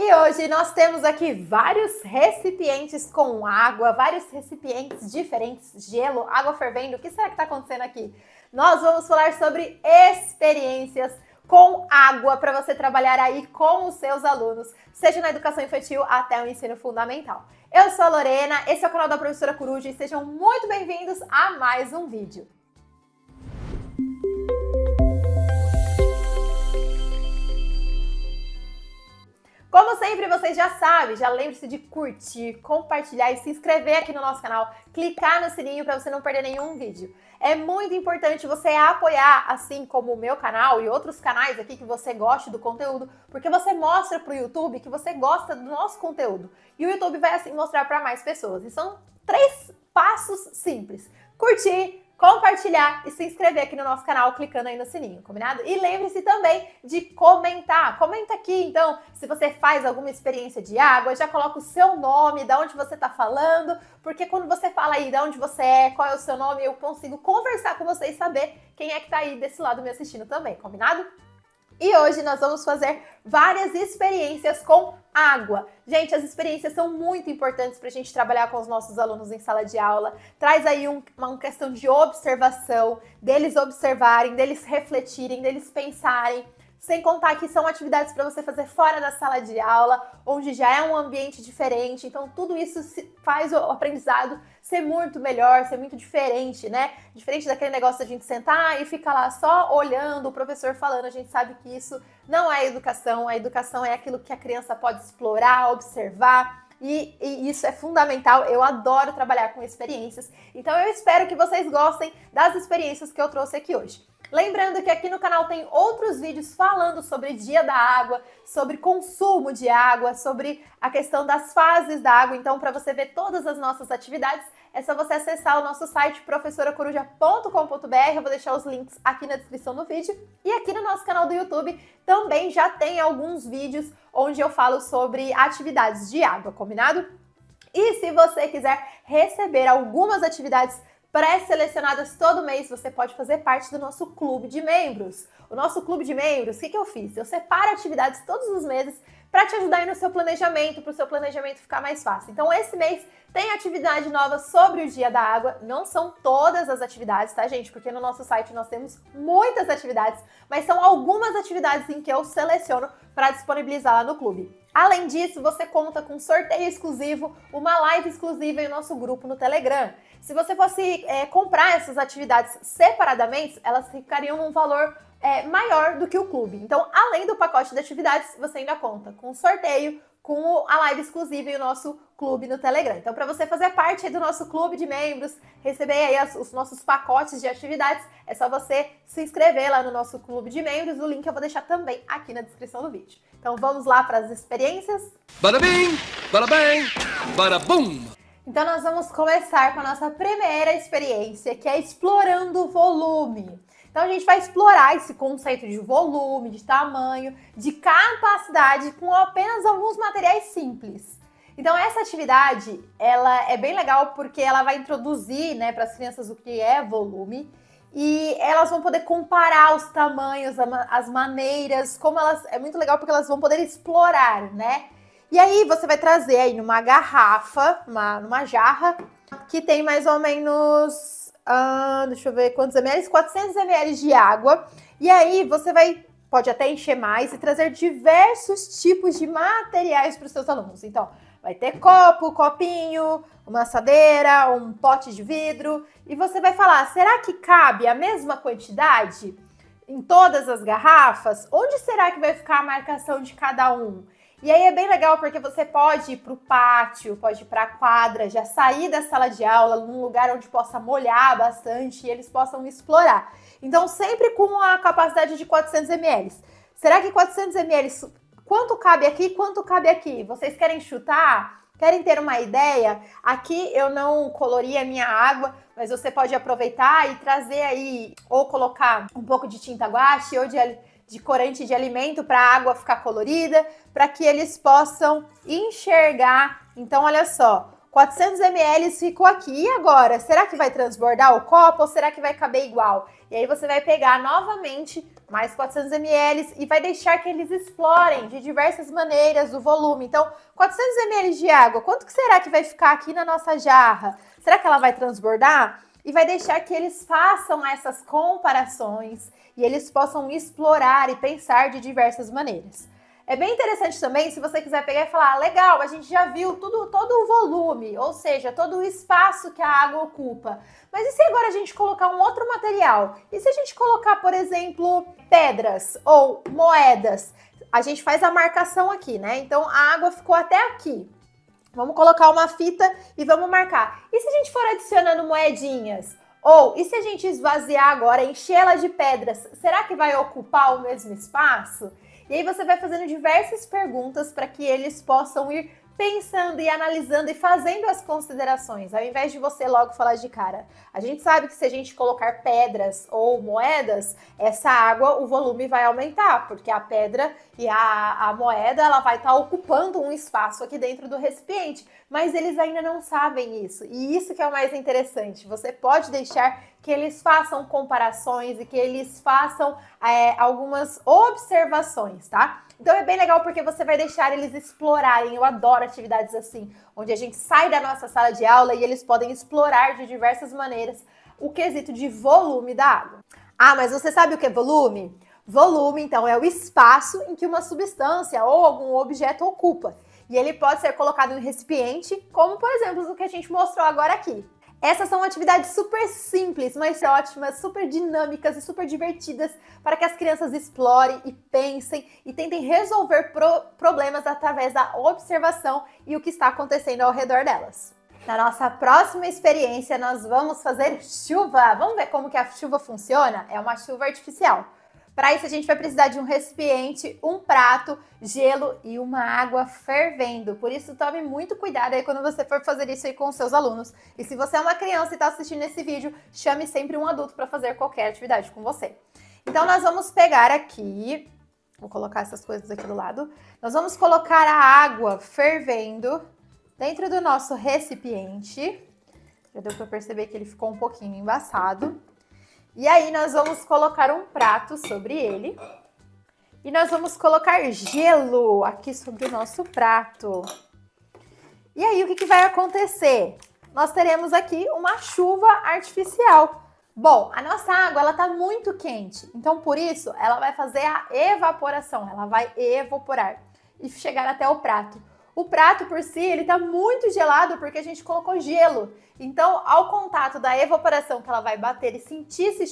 E hoje nós temos aqui vários recipientes com água, vários recipientes diferentes, gelo, água fervendo. O que será que está acontecendo aqui? Nós vamos falar sobre experiências com água para você trabalhar aí com os seus alunos, seja na educação infantil até o ensino fundamental. Eu sou a Lorena, esse é o canal da Professora Coruja e sejam muito bem-vindos a mais um vídeo. Como sempre, vocês já sabem, já lembre-se de curtir, compartilhar e se inscrever aqui no nosso canal, clicar no sininho para você não perder nenhum vídeo. É muito importante você apoiar, assim como o meu canal e outros canais aqui que você goste do conteúdo, porque você mostra para o YouTube que você gosta do nosso conteúdo. E o YouTube vai assim mostrar para mais pessoas. E são 3 passos simples. Curtir, compartilhar e se inscrever aqui no nosso canal clicando aí no sininho, combinado? E lembre-se também de comentar. Comenta aqui, então, se você faz alguma experiência de água, já coloca o seu nome, da onde você tá falando, porque quando você fala aí da onde você é, qual é o seu nome, eu consigo conversar com você e saber quem é que tá aí desse lado me assistindo também, combinado? E hoje nós vamos fazer várias experiências com água. Gente, as experiências são muito importantes para a gente trabalhar com os nossos alunos em sala de aula. Traz aí uma questão de observação, deles observarem, deles refletirem, deles pensarem. Sem contar que são atividades para você fazer fora da sala de aula, onde já é um ambiente diferente. Então, tudo isso faz o aprendizado ser muito melhor, ser muito diferente, né? Diferente daquele negócio da gente sentar e ficar lá só olhando o professor falando. A gente sabe que isso não é educação. A educação é aquilo que a criança pode explorar, observar. E isso é fundamental, eu adoro trabalhar com experiências, então eu espero que vocês gostem das experiências que eu trouxe aqui hoje. Lembrando que aqui no canal tem outros vídeos falando sobre dia da água, sobre consumo de água, sobre a questão das fases da água, então para você ver todas as nossas atividades é só você acessar o nosso site professoracoruja.com.br, eu vou deixar os links aqui na descrição do vídeo. E aqui no nosso canal do YouTube também já tem alguns vídeos onde eu falo sobre atividades de água, combinado? E se você quiser receber algumas atividades pré-selecionadas todo mês, você pode fazer parte do nosso clube de membros. O nosso clube de membros, o que eu fiz? Eu separo atividades todos os meses para te ajudar aí no seu planejamento, para o seu planejamento ficar mais fácil. Então esse mês tem atividade nova sobre o Dia da Água, não são todas as atividades, tá gente? Porque no nosso site nós temos muitas atividades, mas são algumas atividades em que eu seleciono para disponibilizar lá no clube. Além disso, você conta com sorteio exclusivo, uma live exclusiva e o nosso grupo no Telegram. Se você fosse comprar essas atividades separadamente, elas ficariam num valor maior do que o clube. Então, além do pacote de atividades, você ainda conta com sorteio, com a live exclusiva e o nosso clube no Telegram. Então, para você fazer parte aí do nosso clube de membros, receber aí os nossos pacotes de atividades, é só você se inscrever lá no nosso clube de membros. O link eu vou deixar também aqui na descrição do vídeo. Então, vamos lá para as experiências. Barabim, barabém, barabum! Então, nós vamos começar com a nossa primeira experiência, que é explorando o volume. Então, a gente vai explorar esse conceito de volume, de tamanho, de capacidade com apenas alguns materiais simples. Então, essa atividade, ela é bem legal porque ela vai introduzir, né, para as crianças o que é volume e elas vão poder comparar os tamanhos, as maneiras, como elas... É muito legal porque elas vão poder explorar, né? E aí, você vai trazer aí numa garrafa, numa jarra, que tem mais ou menos... deixa eu ver quantos ml, 400 ml de água. E aí você pode até encher mais e trazer diversos tipos de materiais para os seus alunos. Então, vai ter copo, copinho, uma assadeira, um pote de vidro. E você vai falar, será que cabe a mesma quantidade em todas as garrafas? Onde será que vai ficar a marcação de cada um? E aí é bem legal porque você pode ir para o pátio, pode ir para a quadra, já sair da sala de aula, num lugar onde possa molhar bastante e eles possam explorar. Então sempre com a capacidade de 400 ml. Será que 400 ml, quanto cabe aqui, quanto cabe aqui? Vocês querem chutar? Querem ter uma ideia? Aqui eu não colori a minha água, mas você pode aproveitar e trazer aí, ou colocar um pouco de tinta guache ou de corante de alimento para a água ficar colorida, para que eles possam enxergar. Então, olha só, 400 ml ficou aqui, e agora? Será que vai transbordar o copo ou será que vai caber igual? E aí você vai pegar novamente mais 400 ml e vai deixar que eles explorem de diversas maneiras o volume. Então, 400 ml de água, quanto que será que vai ficar aqui na nossa jarra? Será que ela vai transbordar? E vai deixar que eles façam essas comparações e eles possam explorar e pensar de diversas maneiras. É bem interessante também se você quiser pegar e falar, ah, legal, a gente já viu todo o volume, ou seja, todo o espaço que a água ocupa. Mas e se agora a gente colocar um outro material? E se a gente colocar, por exemplo, pedras ou moedas? A gente faz a marcação aqui, né? Então a água ficou até aqui. Vamos colocar uma fita e vamos marcar. E se a gente for adicionando moedinhas? Ou, e se a gente esvaziar agora, enchê-la de pedras, será que vai ocupar o mesmo espaço? E aí você vai fazendo diversas perguntas para que eles possam ir pensando e analisando e fazendo as considerações, ao invés de você logo falar de cara. A gente sabe que se a gente colocar pedras ou moedas, essa água, o volume vai aumentar, porque a pedra e a moeda, ela vai estar ocupando um espaço aqui dentro do recipiente, mas eles ainda não sabem isso. E isso que é o mais interessante, você pode deixar que eles façam comparações e que eles façam algumas observações, tá? Então é bem legal porque você vai deixar eles explorarem. Eu adoro atividades assim, onde a gente sai da nossa sala de aula e eles podem explorar de diversas maneiras o quesito de volume da água. Ah, mas você sabe o que é volume? Volume, então, é o espaço em que uma substância ou algum objeto ocupa. E ele pode ser colocado em um recipiente, como, por exemplo, o que a gente mostrou agora aqui. Essas são atividades super simples, mas ótimas, super dinâmicas e super divertidas para que as crianças explorem e pensem e tentem resolver problemas através da observação e o que está acontecendo ao redor delas. Na nossa próxima experiência, nós vamos fazer chuva. Vamos ver como que a chuva funciona? É uma chuva artificial. Para isso, a gente vai precisar de um recipiente, um prato, gelo e uma água fervendo. Por isso, tome muito cuidado aí quando você for fazer isso aí com os seus alunos. E se você é uma criança e está assistindo esse vídeo, chame sempre um adulto para fazer qualquer atividade com você. Então, nós vamos pegar aqui... Vou colocar essas coisas aqui do lado. Nós vamos colocar a água fervendo dentro do nosso recipiente. Já deu para perceber que ele ficou um pouquinho embaçado. E aí nós vamos colocar um prato sobre ele e nós vamos colocar gelo aqui sobre o nosso prato. E aí o que vai acontecer? Nós teremos aqui uma chuva artificial. Bom, a nossa água ela tá muito quente, então por isso ela vai fazer a evaporação, ela vai evaporar e chegar até o prato. O prato por si, ele tá muito gelado porque a gente colocou gelo. Então, ao contato da evaporação que ela vai bater e sentir esse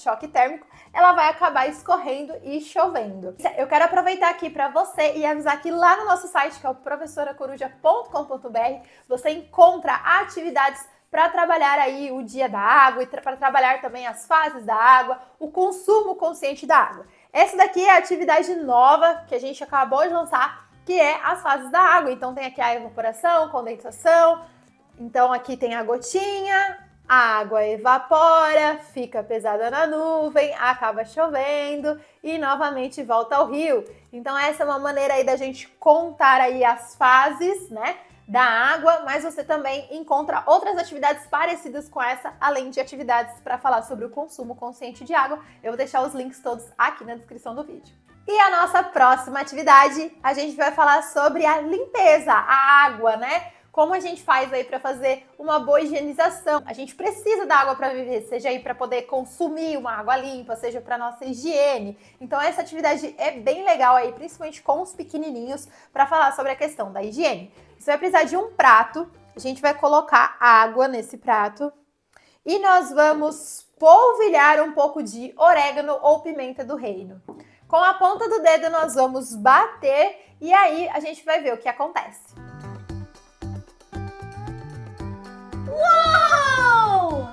choque térmico, ela vai acabar escorrendo e chovendo. Eu quero aproveitar aqui para você e avisar que lá no nosso site, que é o professoracoruja.com.br, você encontra atividades para trabalhar aí o dia da água e para trabalhar também as fases da água, o consumo consciente da água. Essa daqui é a atividade nova que a gente acabou de lançar, que é as fases da água. Então tem aqui a evaporação, condensação, então aqui tem a gotinha, a água evapora, fica pesada na nuvem, acaba chovendo e novamente volta ao rio. Então essa é uma maneira aí da gente contar aí as fases, né, da água, mas você também encontra outras atividades parecidas com essa, além de atividades para falar sobre o consumo consciente de água. Eu vou deixar os links todos aqui na descrição do vídeo. E a nossa próxima atividade, a gente vai falar sobre a limpeza, a água, né? Como a gente faz aí para fazer uma boa higienização. A gente precisa da água para viver, seja aí para poder consumir uma água limpa, seja para nossa higiene. Então essa atividade é bem legal aí, principalmente com os pequenininhos, para falar sobre a questão da higiene. Você vai precisar de um prato, a gente vai colocar água nesse prato e nós vamos polvilhar um pouco de orégano ou pimenta do reino. Com a ponta do dedo nós vamos bater e aí a gente vai ver o que acontece. Uau!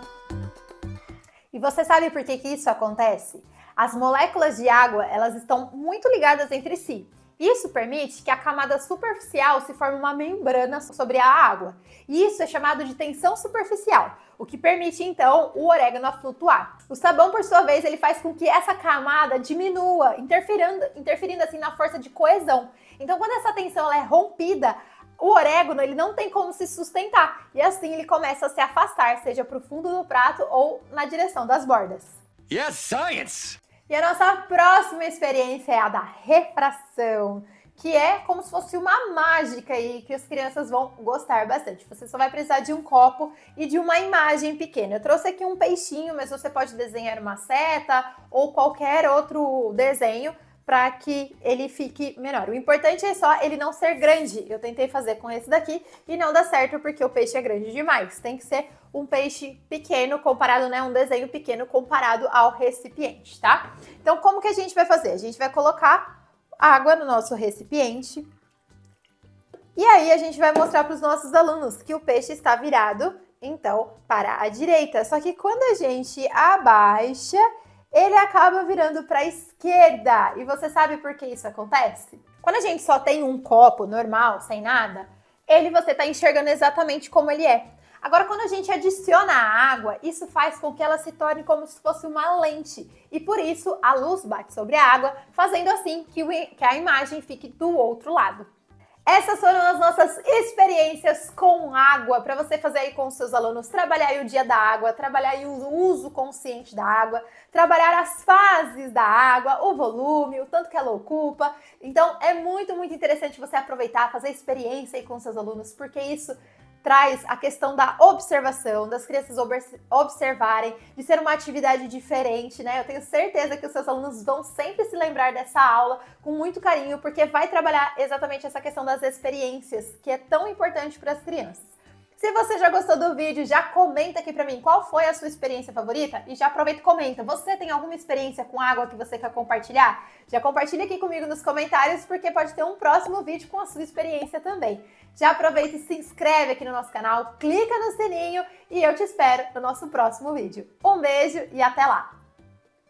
E você sabe por que isso acontece? As moléculas de água, elas estão muito ligadas entre si. Isso permite que a camada superficial se forme uma membrana sobre a água. E isso é chamado de tensão superficial, o que permite, então, o orégano a flutuar. O sabão, por sua vez, ele faz com que essa camada diminua, interferindo assim na força de coesão. Então, quando essa tensão ela é rompida, o orégano, ele não tem como se sustentar e assim ele começa a se afastar, seja para o fundo do prato ou na direção das bordas. Yes, science! E a nossa próxima experiência é a da refração, que é como se fosse uma mágica aí, que as crianças vão gostar bastante. Você só vai precisar de um copo e de uma imagem pequena. Eu trouxe aqui um peixinho, mas você pode desenhar uma seta ou qualquer outro desenho para que ele fique menor. O importante é só ele não ser grande. Eu tentei fazer com esse daqui e não dá certo porque o peixe é grande demais. Tem que ser um peixe pequeno comparado, né? Um desenho pequeno comparado ao recipiente, tá? Então, como que a gente vai fazer? A gente vai colocar água no nosso recipiente e aí a gente vai mostrar para os nossos alunos que o peixe está virado, então, para a direita. Só que quando a gente abaixa, ele acaba virando para a esquerda. E você sabe por que isso acontece? Quando a gente só tem um copo normal, sem nada, você está enxergando exatamente como ele é. Agora, quando a gente adiciona a água, isso faz com que ela se torne como se fosse uma lente. E por isso, a luz bate sobre a água, fazendo assim que a imagem fique do outro lado. Essas foram as nossas experiências com água, para você fazer aí com os seus alunos, trabalhar aí o dia da água, trabalhar aí o uso consciente da água, trabalhar as fases da água, o volume, o tanto que ela ocupa. Então é muito interessante você aproveitar, fazer experiência aí com os seus alunos, porque isso traz a questão da observação, das crianças observarem, de ser uma atividade diferente, né? Eu tenho certeza que os seus alunos vão sempre se lembrar dessa aula com muito carinho, porque vai trabalhar exatamente essa questão das experiências, que é tão importante para as crianças. Se você já gostou do vídeo, já comenta aqui pra mim qual foi a sua experiência favorita e já aproveita e comenta. Você tem alguma experiência com água que você quer compartilhar? Já compartilha aqui comigo nos comentários, porque pode ter um próximo vídeo com a sua experiência também. Já aproveita e se inscreve aqui no nosso canal, clica no sininho e eu te espero no nosso próximo vídeo. Um beijo e até lá!